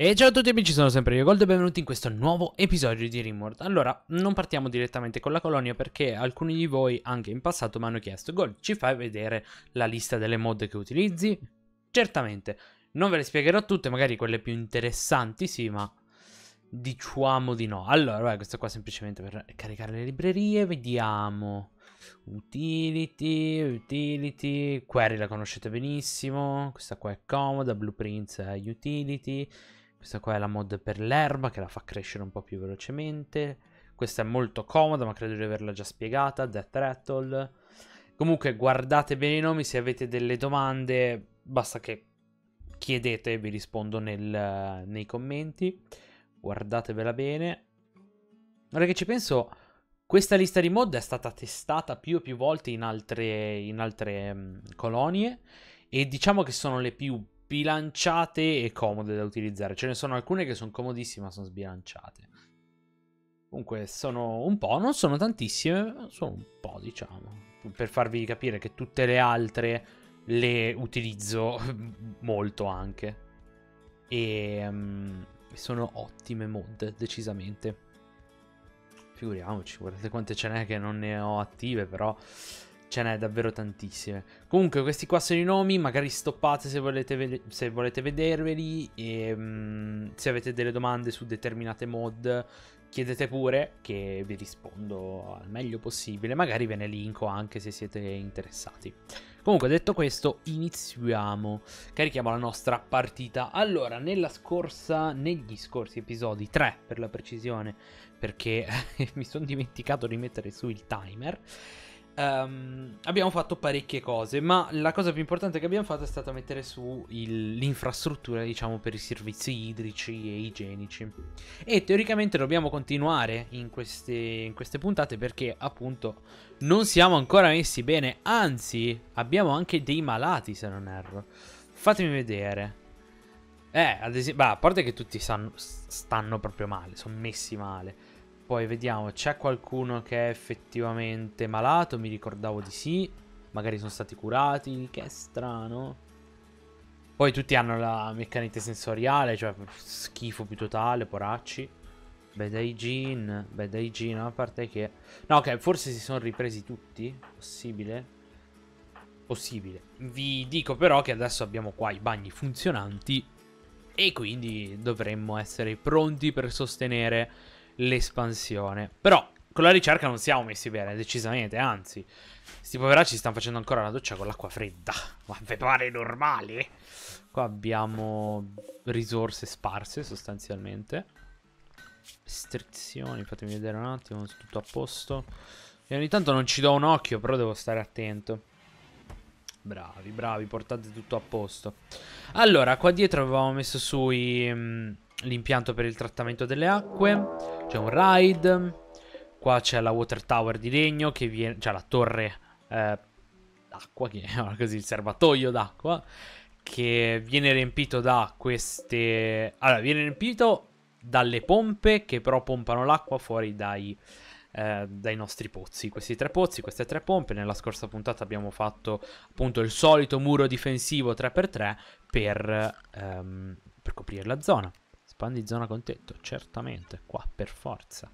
E ciao a tutti amici, sono sempre io Gold e benvenuti in questo nuovo episodio di RimWorld. Allora, non partiamo direttamente con la colonia perché alcuni di voi anche in passato mi hanno chiesto: Gold, ci fai vedere la lista delle mod che utilizzi? Certamente, non ve le spiegherò tutte, magari quelle più interessanti sì, ma diciamo di no. Allora, vai, questo qua semplicemente per caricare le librerie, vediamo. Utility, query la conoscete benissimo, questa qua è comoda, Blueprints è utility. Questa qua è la mod per l'erba che la fa crescere un po' più velocemente. Questa è molto comoda, ma credo di averla già spiegata, Death Rattle. Comunque guardate bene i nomi, se avete delle domande basta che chiedete e vi rispondo nei commenti. Guardatevela bene. Ora che ci penso, questa lista di mod è stata testata più e più volte in altre colonie e diciamo che sono le più bilanciate e comode da utilizzare. Ce ne sono alcune che sono comodissime ma sono sbilanciate. Comunque sono un po', non sono tantissime, sono un po', diciamo, per farvi capire che tutte le altre le utilizzo molto anche. E sono ottime mod, decisamente. Figuriamoci, guardate quante ce n'è che non ne ho attive, però ce n'è davvero tantissime. Comunque questi qua sono i nomi, magari stoppate se volete vederveli e se avete delle domande su determinate mod chiedete pure che vi rispondo al meglio possibile, magari ve ne linko anche se siete interessati. Comunque detto questo iniziamo, carichiamo la nostra partita. Allora negli scorsi episodi, 3 per la precisione perché mi sono dimenticato di mettere su il timer, abbiamo fatto parecchie cose, ma la cosa più importante che abbiamo fatto è stata mettere su l'infrastruttura, diciamo, per i servizi idrici e igienici. E teoricamente dobbiamo continuare in queste puntate perché appunto non siamo ancora messi bene, anzi abbiamo anche dei malati se non erro. Fatemi vedere. Ad esempio, a parte che tutti stanno proprio male, sono messi male. Poi vediamo, c'è qualcuno che è effettivamente malato, mi ricordavo di sì. Magari sono stati curati, che è strano. Poi tutti hanno la meccanite sensoriale, cioè schifo più totale, poracci. Bad hygiene, a parte che... No, ok, forse si sono ripresi tutti, possibile? Possibile. Vi dico però che adesso abbiamo qua i bagni funzionanti e quindi dovremmo essere pronti per sostenere l'espansione. Però con la ricerca non siamo messi bene, decisamente, anzi, sti poveracci stanno facendo ancora la doccia con l'acqua fredda. Ma vi pare normale? Qua abbiamo risorse sparse sostanzialmente. Restrizioni, fatemi vedere un attimo, tutto a posto. E ogni tanto non ci do un occhio, però devo stare attento. Bravi, bravi, portate tutto a posto. Allora, qua dietro avevamo messo l'impianto per il trattamento delle acque. C'è un raid, qua c'è la water tower di legno che viene, cioè la torre d'acqua, chiamiamola così, il serbatoio d'acqua che viene riempito da queste, allora viene riempito dalle pompe che però pompano l'acqua fuori dai nostri pozzi. Questi 3 pozzi, queste 3 pompe. Nella scorsa puntata abbiamo fatto appunto il solito muro difensivo 3x3 per coprire la zona. Espandi zona con tetto, certamente, qua per forza.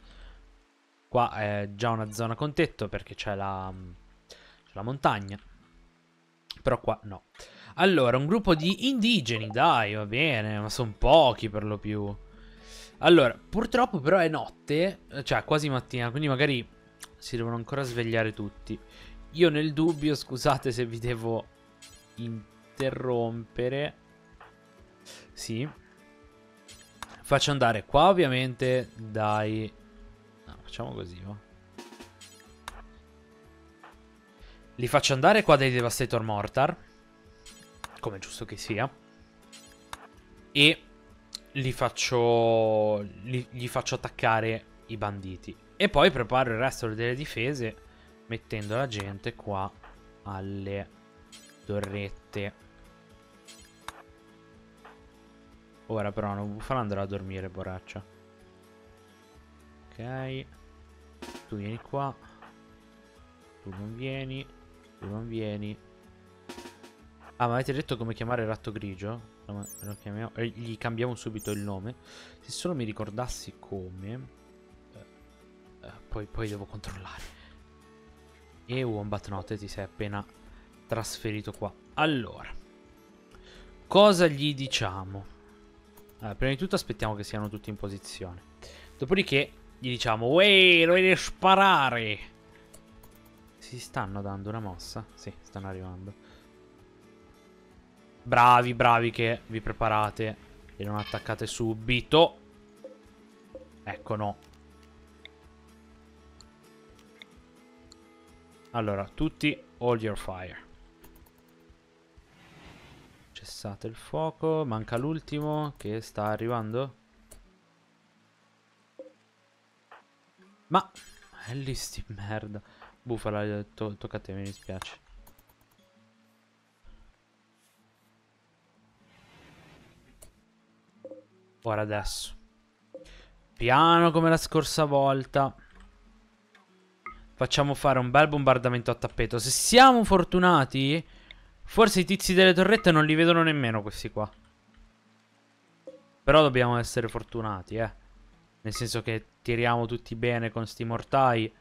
Qua è già una zona con tetto perché c'è la montagna. Però qua no. Allora, un gruppo di indigeni, dai, va bene, ma sono pochi per lo più. Allora, purtroppo però è notte, cioè quasi mattina, quindi magari si devono ancora svegliare tutti. Io nel dubbio, scusate se vi devo interrompere. Sì. Faccio andare qua ovviamente dai... No, facciamo così, va. Li faccio andare qua dai Devastator Mortar, come giusto che sia. E gli faccio attaccare i banditi. E poi preparo il resto delle difese mettendo la gente qua alle torrette. Ora però non farà andare a dormire, poraccia. Ok. Tu vieni qua. Tu non vieni. Ah, ma avete detto come chiamare il ratto grigio? Lo chiamiamo, gli cambiamo subito il nome. Se solo mi ricordassi come. Poi devo controllare. E Wombat Note, ti sei appena trasferito qua. Allora, cosa gli diciamo? Allora, prima di tutto aspettiamo che siano tutti in posizione. Dopodiché gli diciamo: uè, dovete sparare. Si stanno dando una mossa? Sì, stanno arrivando. Bravi, bravi che vi preparate e non attaccate subito. Ecco, no. Allora, tutti hold your fire. Cessate il fuoco. Manca l'ultimo che sta arrivando. Ma lì sti merda. Bufala, tocca a te, mi dispiace. Ora adesso. Piano come la scorsa volta. Facciamo fare un bel bombardamento a tappeto. Se siamo fortunati, forse i tizi delle torrette non li vedono nemmeno questi qua. Però dobbiamo essere fortunati, eh. Nel senso che tiriamo tutti bene con sti mortai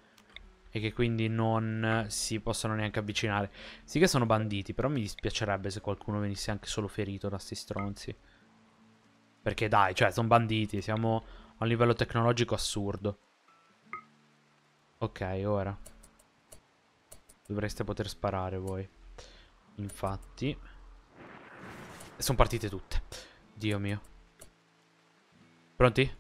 e che quindi non si possono neanche avvicinare. Sì che sono banditi, però mi dispiacerebbe se qualcuno venisse anche solo ferito da sti stronzi. Perché dai, cioè, sono banditi, siamo a un livello tecnologico assurdo. Ok, ora dovreste poter sparare voi. Infatti sono partite tutte. Dio mio. Pronti?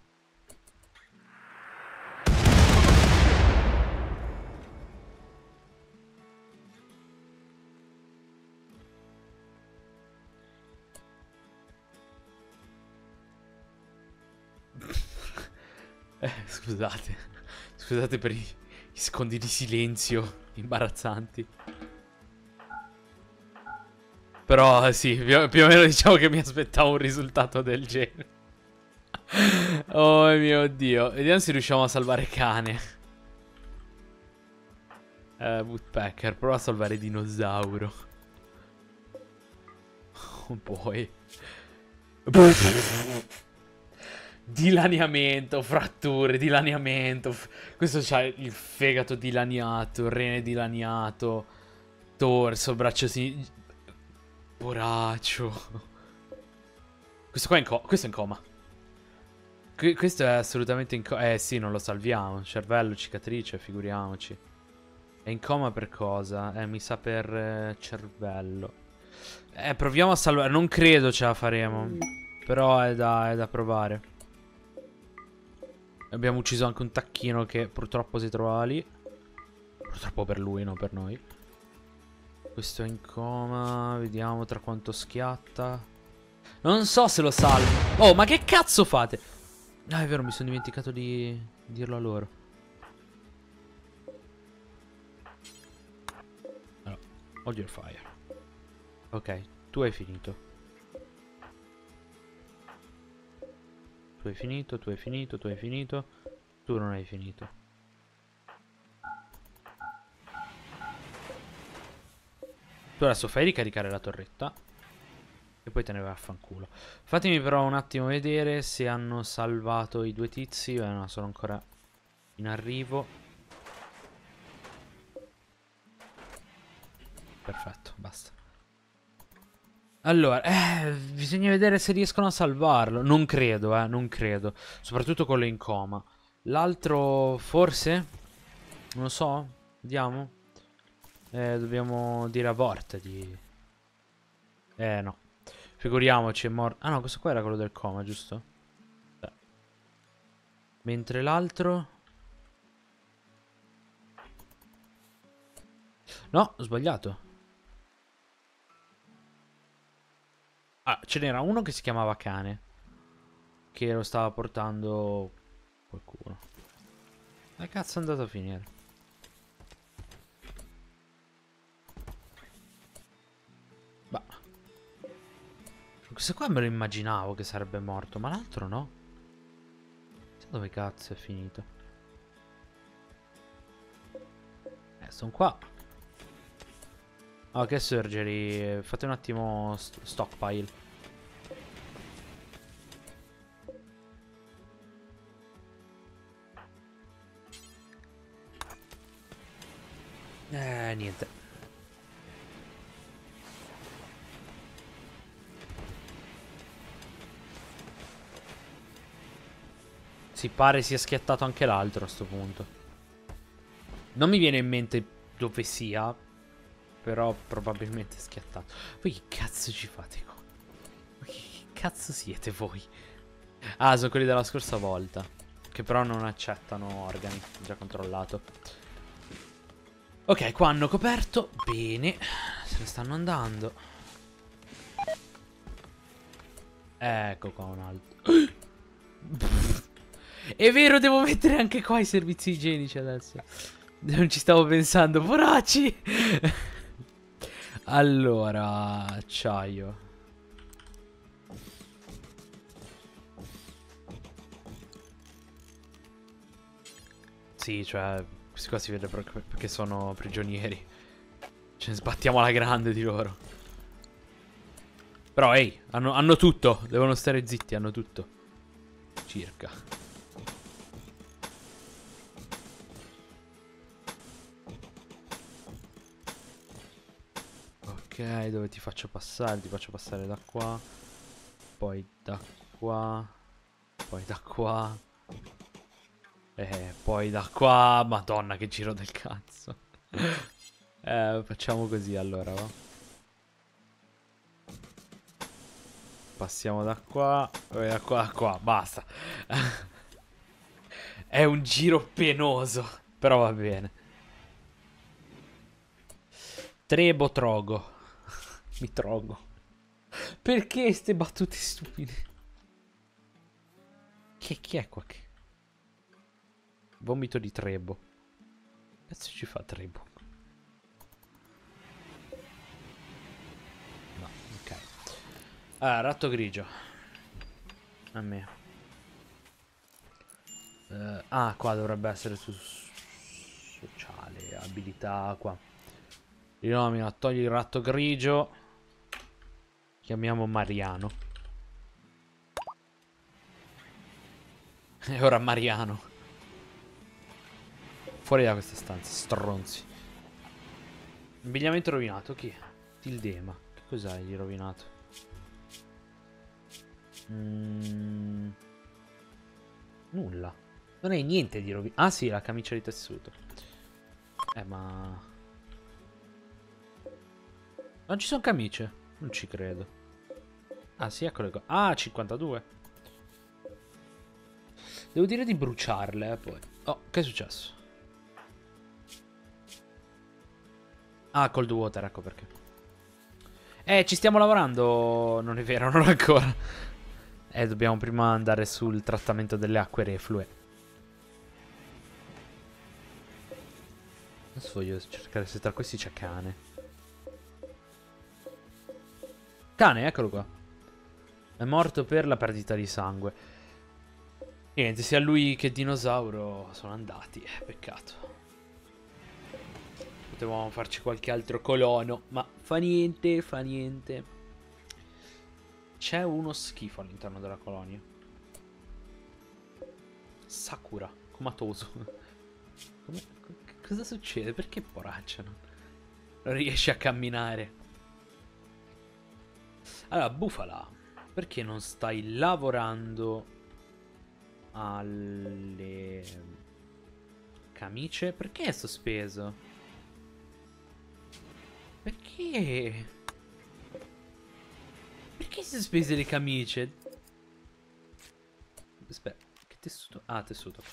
Scusate. Scusate per i secondi di silenzio imbarazzanti. Però sì, più o meno diciamo che mi aspettavo un risultato del genere. Oh mio Dio. Vediamo se riusciamo a salvare cane. Woodpecker, prova a salvare dinosauro. Oh boy. Dilaniamento, fratture, dilaniamento. Questo c'ha il fegato dilaniato, il rene dilaniato, torso, braccio sinistro. Poraccio. Questo qua è in, questo è in coma. Questo è assolutamente in coma. Eh sì, non lo salviamo. Cervello, cicatrice, figuriamoci. È in coma per cosa? Mi sa per cervello. Proviamo a salvare. Non credo ce la faremo. Però è da provare. Abbiamo ucciso anche un tacchino che purtroppo si trovava lì. Purtroppo per lui, non per noi. Questo è in coma. Vediamo tra quanto schiatta. Non so se lo salvo. Oh, ma che cazzo fate? Ah, è vero, mi sono dimenticato di dirlo a loro. Allora, hold your fire. Ok, tu hai finito. Tu hai finito, tu hai finito, tu hai finito. Tu non hai finito. Tu adesso fai ricaricare la torretta e poi te ne vai a fanculo. Fatemi però un attimo vedere se hanno salvato i due tizi. Beh, no, sono ancora in arrivo. Perfetto, basta. Allora, bisogna vedere se riescono a salvarlo. Non credo, non credo. Soprattutto quello in coma. L'altro, forse? Non lo so, vediamo. Dobbiamo dire abortati. No. Figuriamoci, è morto. Ah no, questo qua era quello del coma, giusto? Beh. Mentre l'altro... No, ho sbagliato. Ah, ce n'era uno che si chiamava cane, che lo stava portando qualcuno. Dove cazzo è andato a finire? Bah. Questo qua me lo immaginavo che sarebbe morto, ma l'altro no. Chissà dove cazzo è finito. Sono qua. Ok, surgery, fate un attimo stockpile. Niente. Si pare sia schiattato anche l'altro a sto punto. Non mi viene in mente dove sia, però probabilmente è schiattato. Voi che cazzo ci fate qua? Che cazzo siete voi? Ah, sono quelli della scorsa volta, che però non accettano organi. Ho già controllato. Ok, qua hanno coperto. Bene. Se ne stanno andando. Ecco qua un altro. È vero, devo mettere anche qua i servizi igienici adesso. Non ci stavo pensando. Poracci. Allora, acciaio. Sì, cioè, questi qua si vede proprio perché sono prigionieri. Ce ne sbattiamo alla grande di loro. Però, ehi, hanno tutto. Devono stare zitti, hanno tutto. Circa. Ok, dove ti faccio passare? Ti faccio passare da qua. Poi da qua. Poi da qua. Poi da qua. Madonna, che giro del cazzo. Facciamo così allora, va? Passiamo da qua. Da qua, da qua. Basta. È un giro penoso, però va bene. Trebo trogo. Mi trogo. Perché ste battute stupide? Che chi è qua che? Vomito di Trebo. Cazzo ci fa Trebo? No, ok. Ah, ratto grigio. A me. Ah, qua dovrebbe essere su sociale, abilità, qua. Rinomina, togli il ratto grigio. Chiamiamo Mariano. E ora Mariano. Fuori da questa stanza, stronzi. Abbigliamento rovinato, chi? Tildema. Che cos'hai di rovinato? Nulla. Non hai niente di rovinato. Ah sì, la camicia di tessuto. Ma... non ci sono camicie? Non ci credo. Ah sì, eccole qua. Ah, 52. Devo dire di bruciarle, poi. Oh, che è successo? Ah, cold water, ecco perché. Ci stiamo lavorando. Non è vero, non ancora. Dobbiamo prima andare sul trattamento delle acque reflue. Adesso voglio cercare se tra questi c'è cane. Cane, eccolo qua. È morto per la perdita di sangue. Niente, sia lui che dinosauro sono andati. Peccato. Potevamo farci qualche altro colono, ma fa niente, fa niente. C'è uno schifo all'interno della colonia. Sakura, comatoso. Cosa succede? Perché poracciano? Non riesce a camminare. Allora, bufala, perché non stai lavorando alle camicie? Perché è sospeso? Perché? Perché si spese le camicie? Aspetta, che tessuto? Ah, tessuto.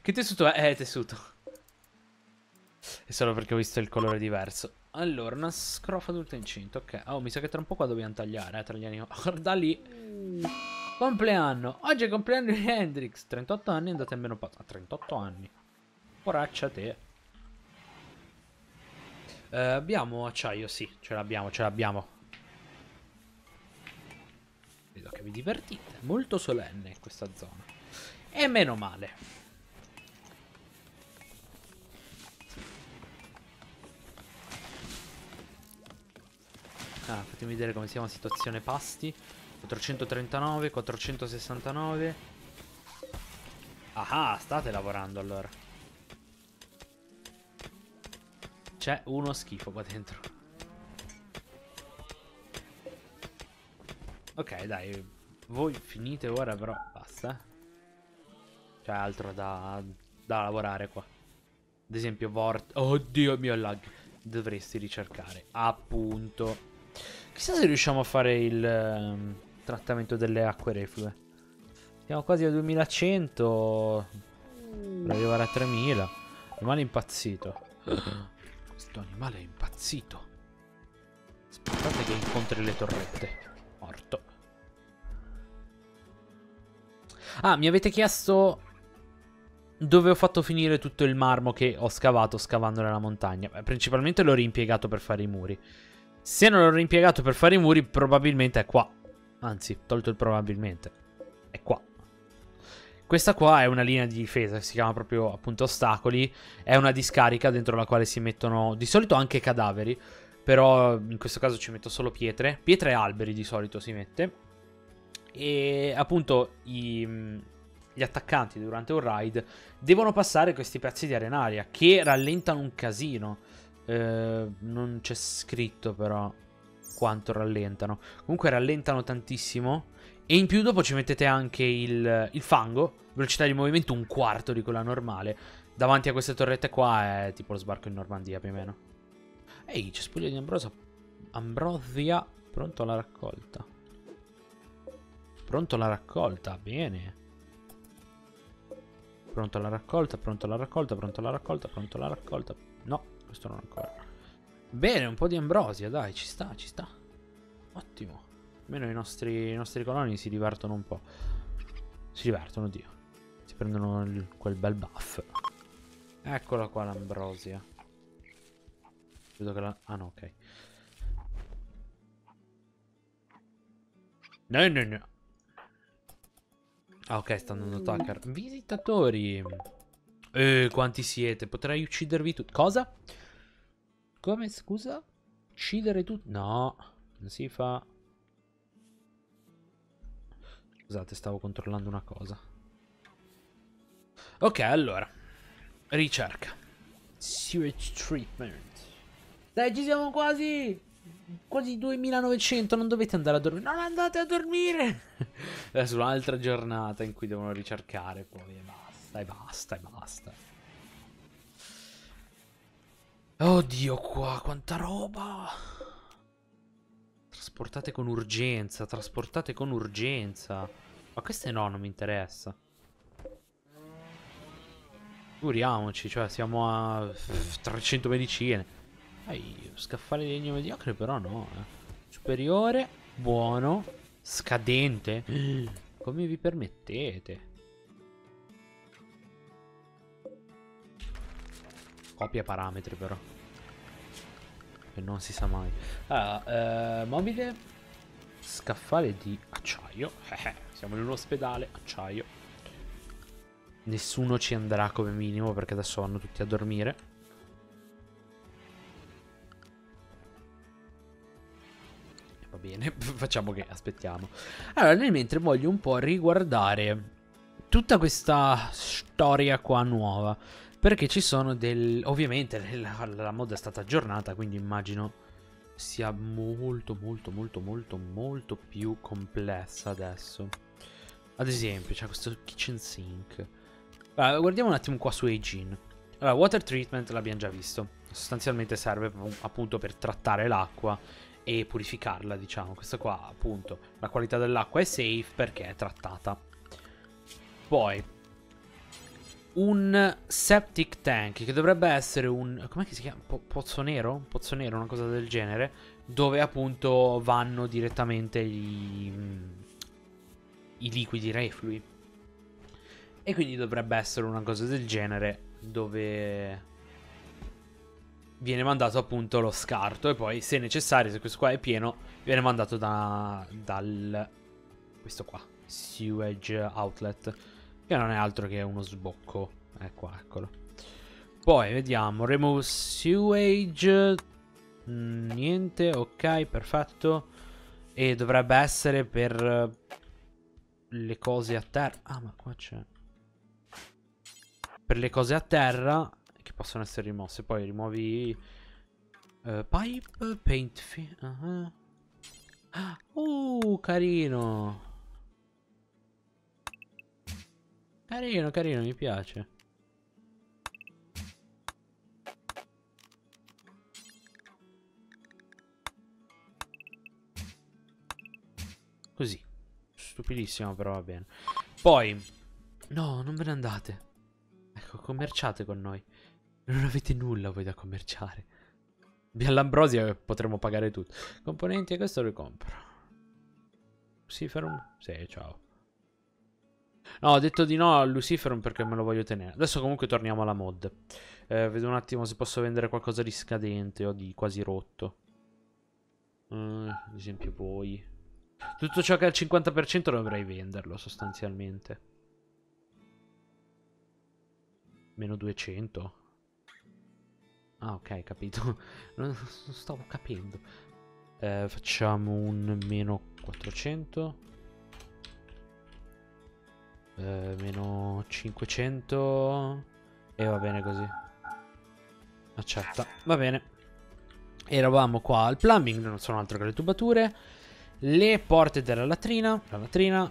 Che tessuto è? È tessuto. È solo perché ho visto il colore diverso. Allora, una scrofa adulta incinta, ok. Oh, mi sa che tra un po' qua dobbiamo tagliare, tra gli animali. Guarda lì. Compleanno. Oggi è compleanno di Hendrix. 38 anni è andato in meno patta. 38 anni. Poraccia te. Abbiamo acciaio, sì, ce l'abbiamo, ce l'abbiamo. Vedo che vi divertite. Molto solenne questa zona. E meno male. Ah, fatemi vedere come siamo a situazione pasti. 439, 469. Ah, state lavorando allora. C'è uno schifo qua dentro. Ok, dai. Voi finite ora, però basta. C'è altro da lavorare qua. Ad esempio oddio mio lag. Dovresti ricercare. Appunto. Chissà se riusciamo a fare il trattamento delle acque reflue. Siamo quasi a 2100. Per arrivare a 3000. Animale impazzito. Questo animale è impazzito. Aspettate che incontri le torrette. Morto. Ah, mi avete chiesto dove ho fatto finire tutto il marmo che ho scavato scavando nella montagna. Principalmente l'ho rimpiegato per fare i muri. Se non l'ho rimpiegato per fare i muri, probabilmente è qua. Anzi, tolto il probabilmente. È qua. Questa qua è una linea di difesa che si chiama proprio appunto ostacoli. È una discarica dentro la quale si mettono di solito anche cadaveri. Però in questo caso ci metto solo pietre. Pietre e alberi di solito si mette. E appunto gli attaccanti durante un raid devono passare questi pezzi di arenaria che rallentano un casino. Non c'è scritto però quanto rallentano. Comunque rallentano tantissimo. E in più dopo ci mettete anche il fango, velocità di movimento un quarto di quella normale. Davanti a queste torrette qua è tipo lo sbarco in Normandia più o meno. Ehi, cespuglio di ambrosia. Ambrosia, pronto alla raccolta. Pronto alla raccolta, bene. Pronto alla raccolta, pronto alla raccolta, pronto alla raccolta, pronto alla raccolta. No, questo non ancora. Bene, un po' di ambrosia, dai, ci sta, ci sta. Ottimo. Almeno i nostri coloni si divertono un po'. Si divertono, Dio. Si prendono quel bel buff. Eccola qua l'ambrosia. Vedo che la... Ah no, ok. No, no, no. Ah, ok, sta andando Tucker. Visitatori. Quanti siete? Potrei uccidervi tutti. Cosa? Come, scusa? Uccidere tutti? No, non si fa... Scusate, stavo controllando una cosa. Ok, allora. Ricerca. Sewage treatment. Dai, ci siamo quasi. Quasi 2900. Non dovete andare a dormire. Non andate a dormire. Adesso un'altra giornata in cui devono ricercare. Poi e basta, e basta, e basta. Oddio qua, quanta roba. Trasportate con urgenza, trasportate con urgenza. Ma queste no, non mi interessa. Figuriamoci, cioè siamo a 300 medicine. Ehi, scaffale di legno mediocre però no. Superiore, buono, scadente. Come vi permettete? Copia parametri però. Non si sa mai. Allora, mobile, scaffale di acciaio. Siamo in un ospedale, acciaio. Nessuno ci andrà come minimo perché adesso vanno tutti a dormire. Va bene, facciamo che aspettiamo. Allora, nel mentre voglio un po' riguardare tutta questa storia qua nuova. Perché ci sono ovviamente la mod è stata aggiornata, quindi immagino sia molto molto molto molto molto più complessa adesso. Ad esempio c'è questo kitchen sink. Allora, guardiamo un attimo qua su Aegin. Allora, water treatment l'abbiamo già visto. Sostanzialmente serve appunto per trattare l'acqua e purificarla, diciamo. Questa qua appunto la qualità dell'acqua è safe perché è trattata. Poi un septic tank che dovrebbe essere un... com'è che si chiama? Pozzo nero? Pozzo nero, una cosa del genere. Dove appunto vanno direttamente i liquidi reflui. E quindi dovrebbe essere una cosa del genere dove viene mandato appunto lo scarto. E poi se necessario, se questo qua è pieno, viene mandato dal... questo qua, sewage outlet, che non è altro che uno sbocco. Ecco, eccolo. Poi vediamo. Remove sewage. Niente. Ok, perfetto. E dovrebbe essere per le cose a terra. Ah, ma qua c'è. Per le cose a terra che possono essere rimosse. Poi rimuovi Pipe paint. Carino. Carino, mi piace. Così. Stupidissimo, però va bene. Poi, no, non ve ne andate. Ecco, commerciate con noi. Non avete nulla voi da commerciare. Abbiamo l'ambrosia, potremmo pagare tutto. Componenti, e questo lo compro. Luciferum? Sì, ciao. No, ho detto di no al Luciferum perché me lo voglio tenere. Adesso comunque torniamo alla mod. Vedo un attimo se posso vendere qualcosa di scadente o di quasi rotto. Ad esempio voi. Tutto ciò che è al 50% dovrei venderlo sostanzialmente. Meno 200. Ah, ok, capito. Non stavo capendo. Facciamo un meno 400. Meno 500. E va bene così. Accetta. Va bene. Eravamo qua al plumbing. Non sono altro che le tubature. Le porte della latrina. La latrina.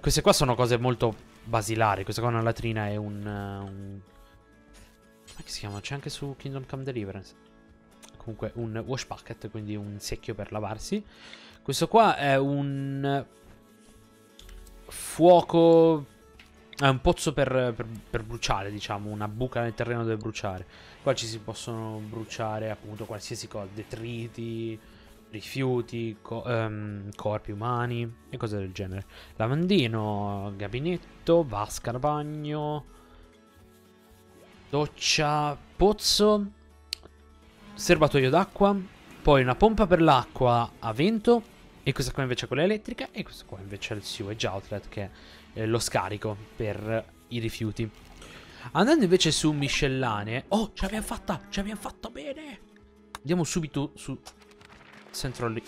Queste qua sono cose molto basilari. Questa qua è una latrina e un... Come si chiama? C'è anche su Kingdom Come Deliverance. Comunque un wash bucket, quindi un secchio per lavarsi. Questo qua è un fuoco. È un pozzo per bruciare, diciamo. Una buca nel terreno dove bruciare. Qua ci si possono bruciare appunto qualsiasi cosa. Detriti, rifiuti, corpi umani e cose del genere. Lavandino, gabinetto, vasca da bagno, doccia, pozzo, serbatoio d'acqua, poi una pompa per l'acqua a vento, e questa qua invece è quella elettrica, e questa qua invece è il sewage outlet, che è lo scarico per i rifiuti. Andando invece su miscellanee, oh, ce l'abbiamo fatta, bene. Andiamo subito su Central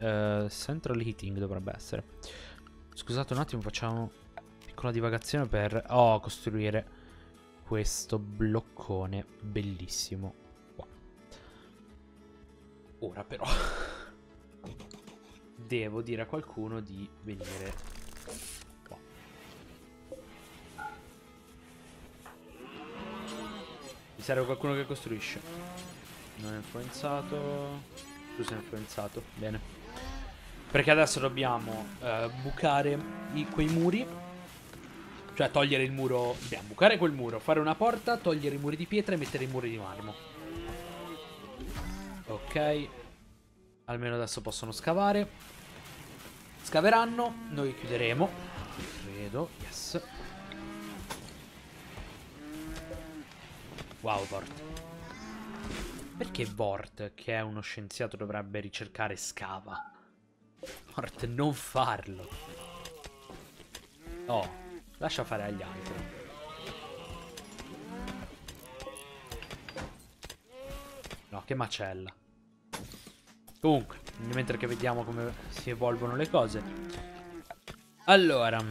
Heating dovrebbe essere. Scusate un attimo, facciamo piccola divagazione per costruire questo bloccone bellissimo qua. Ora però devo dire a qualcuno di venire qua. Mi serve qualcuno che costruisce. Non è influenzato. Tu sei influenzato, bene. Perché adesso dobbiamo bucare quei muri. Cioè togliere il muro. Dobbiamo bucare quel muro, fare una porta, togliere i muri di pietra e mettere i muri di marmo. Ok. Almeno adesso possono scavare. Scaveranno. Noi chiuderemo, credo. Yes. Wow, porta. Perché Vort, che è uno scienziato, dovrebbe ricercare scava? Vort, non farlo. Oh, lascia fare agli altri. No, che macella. Comunque, mentre che vediamo come si evolvono le cose. Allora,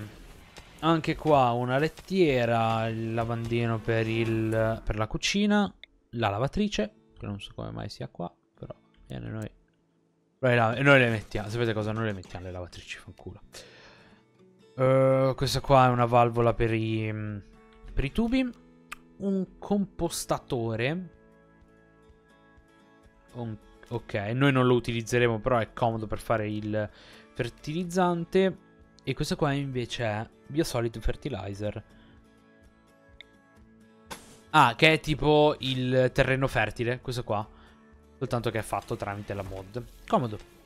anche qua una lettiera, il lavandino per la cucina, la lavatrice. Non so come mai sia qua, però viene noi. Noi le mettiamo. Sapete cosa? Noi le mettiamo le lavatrici, fanculo. Questa qua è una valvola per i tubi. Un compostatore. Ok, noi non lo utilizzeremo, però è comodo per fare il fertilizzante. E questa qua invece è Biosolid Fertilizer. Ah, che è tipo il terreno fertile, questo qua. Soltanto che è fatto tramite la mod. Comodo.